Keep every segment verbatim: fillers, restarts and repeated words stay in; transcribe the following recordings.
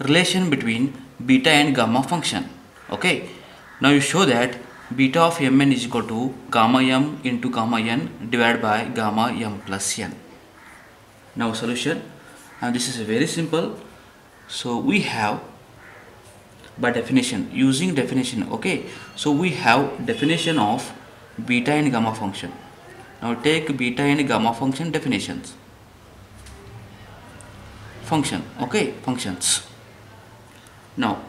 relation between beta and gamma function. Okay, now you show that beta of mn is equal to gamma m into gamma n divided by gamma m plus n. Now solution, and this is very simple. So we have by definition, using definition, okay, so we have definition of beta and gamma function. Now take beta and gamma function definitions. Function, okay, functions. Now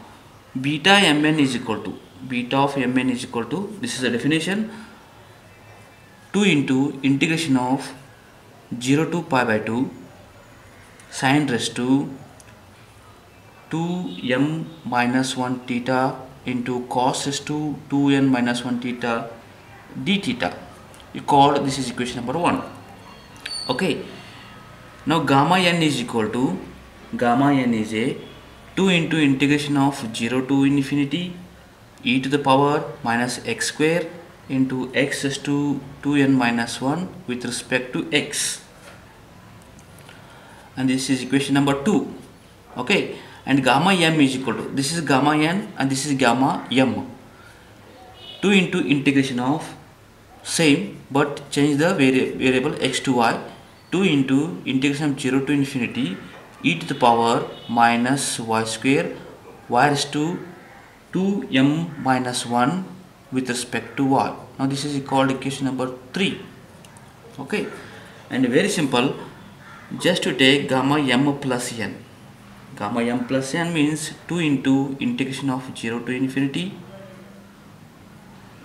beta mn is equal to, beta of mn is equal to, this is the definition, two into integration of zero to pi by two sine raised to two m minus one theta into cos raised to two n minus one theta d theta. You call this is equation number one. Okay, now gamma n is equal to, gamma n is a two into integration of zero to infinity e to the power minus x square into x raised to two n minus one with respect to x, and this is equation number two. Okay, and gamma m is equal to, this is gamma n and this is gamma m, two into integration of same but change the vari variable x to y, two into integration of zero to infinity e to the power minus y square y raised to two m minus one with respect to y. Now this is called equation number three. Okay, and very simple, just to take gamma m plus n. Gamma m plus n means two into integration of zero to infinity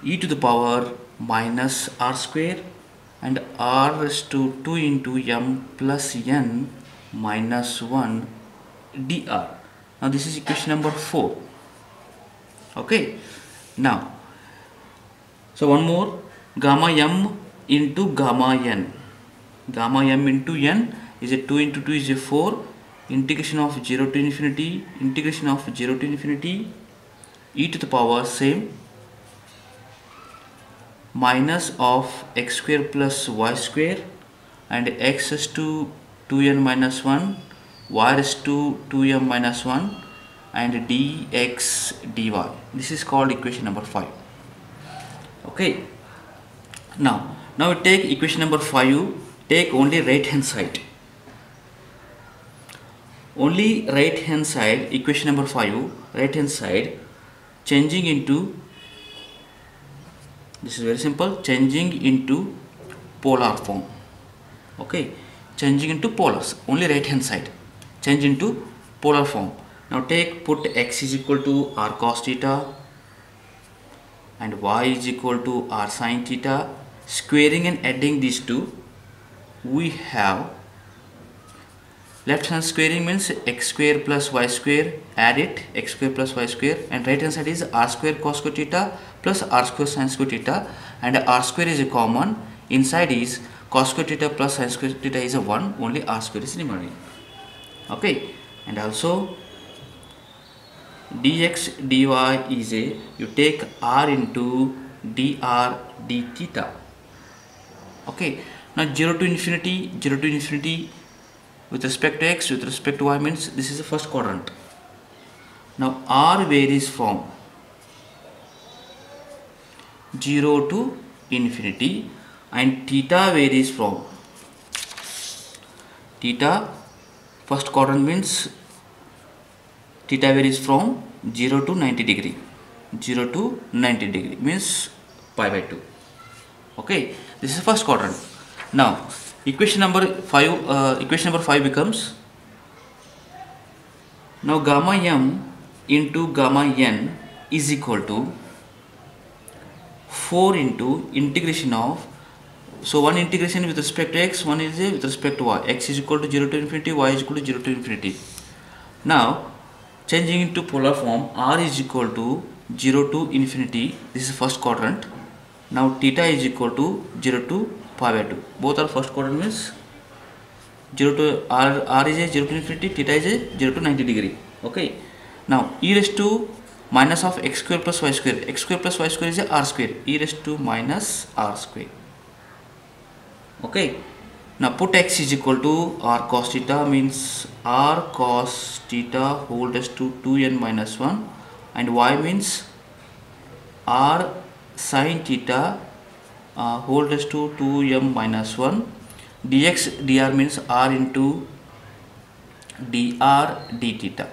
e to the power minus r square and r raised to two into m plus n minus one dr. Now this is equation number four. Okay, now so one more, gamma m into gamma n, gamma m into n is a two into two is a four, integration of zero to infinity, integration of zero to infinity e to the power same minus of x square plus y square and x is to two n minus one, y is to two m minus one and dx dy. This is called equation number five. Okay, now now take equation number five, take only right hand side, only right hand side, equation number five right hand side, changing into, this is very simple, changing into polar form. Okay, changing into polars, only right hand side, change into polar form. Now take, put x is equal to r cos theta and y is equal to r sin theta, squaring and adding these two, we have left hand squaring means x square plus y square, add it, x square plus y square, and right hand side is r square cos square theta plus r square sin square theta, and r square is a common, inside is cos square theta plus sin square theta is a one, only r square is remaining. Okay, and also dx dy is a, you take r into dr d theta. Okay, now zero to infinity, zero to infinity with respect to x, with respect to y means this is the first quadrant. Now r varies from zero to infinity and theta varies from, theta first quadrant means theta varies from zero to ninety degree, zero to ninety degree means pi by two. Okay, this is first quadrant. Now equation number five, uh, equation number five becomes, now gamma m into gamma n is equal to four into integration of, so one integration with respect to x, one is with respect to y, x is equal to zero to infinity, y is equal to zero to infinity. Now changing into polar form, r is equal to zero to infinity, this is first quadrant. Now theta is equal to zero to pi by two, both are first quadrant means zero to r, r is a zero to infinity, theta is a zero to ninety degree. Okay, now e raised to minus of x square plus y square, x square plus y square is a r square, e raised to minus r square. Okay, Now put x is equal to r cos theta, means r cos theta hold us to two n minus one, and y means r sin theta uh, hold us to two m minus one. Dx dr means r into dr d theta.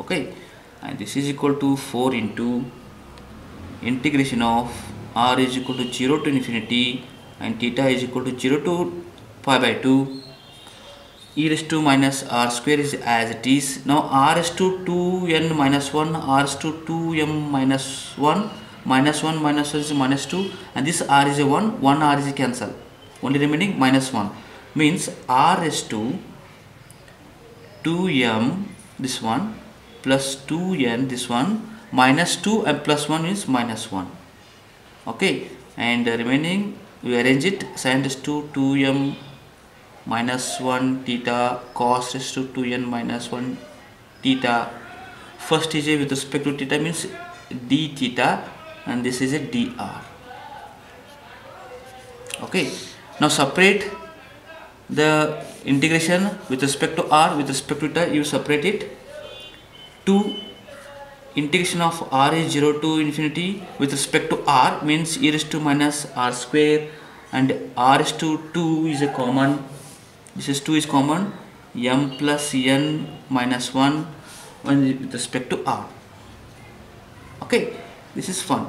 Okay, and this is equal to four into integration of r is equal to zero to infinity and theta is equal to zero to pi by two, e raised to minus r square is as it is. Now r is to two n minus one, r is to two m minus one, minus one minus one is minus two, and this r is a one, one r is cancel, only remaining minus one, means r is to two m this one plus two n this one minus two, and plus one is minus one. Okay, and uh, remaining we arrange it, sin is to two m minus one theta, cos is to two n minus one theta. First is a with respect to theta means d theta, and this is a dr. Okay, now separate the integration with respect to r, with respect to theta you separate it. two integration of r is zero to infinity with respect to r, means e raised to minus r square, and r is to two is a common, this is two is common, m plus n minus one with respect to r. Okay, this is fun.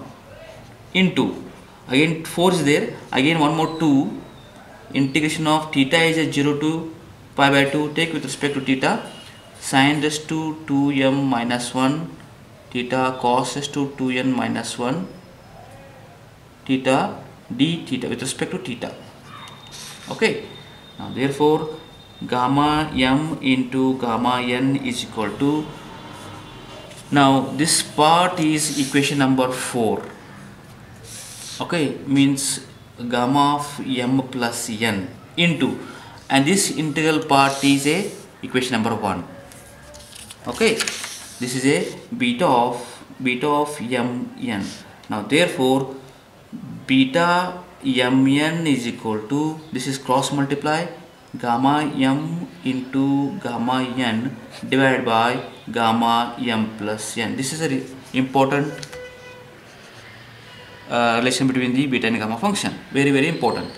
Into again four is there, again one more two, integration of theta is a zero to pi by two, take with respect to theta, sin is to two m minus one theta, cos is to two n minus one theta, d theta with respect to theta. Okay, now therefore gamma m into gamma n is equal to, now this part is equation number four. Okay, means gamma of m plus n into, and this integral part is a equation number one. Okay, this is a beta of beta of mn. Now therefore beta mn is equal to, this is cross multiply gamma m into gamma n divided by gamma m plus n. This is an important uh, relation between the beta and gamma function, very very important.